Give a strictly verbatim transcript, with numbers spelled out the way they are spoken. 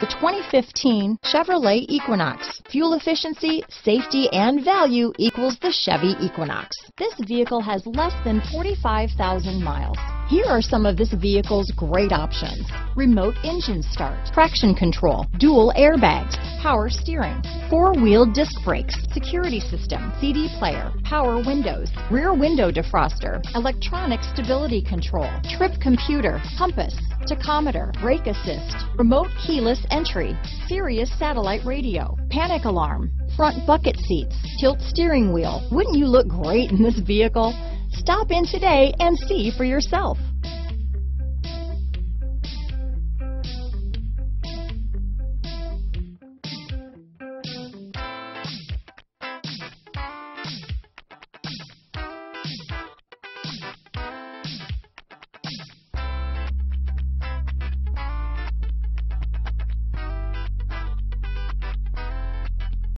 The twenty fifteen Chevrolet Equinox. Fuel efficiency, safety, and value equals the Chevy Equinox. This vehicle has less than forty-five thousand miles. Here are some of this vehicle's great options. Remote engine start, traction control, dual airbags, power steering, four-wheel disc brakes, security system, C D player, power windows, rear window defroster, electronic stability control, trip computer, compass, tachometer, brake assist, remote keyless entry, Sirius satellite radio, panic alarm, front bucket seats, tilt steering wheel. Wouldn't you look great in this vehicle? Stop in today and see for yourself.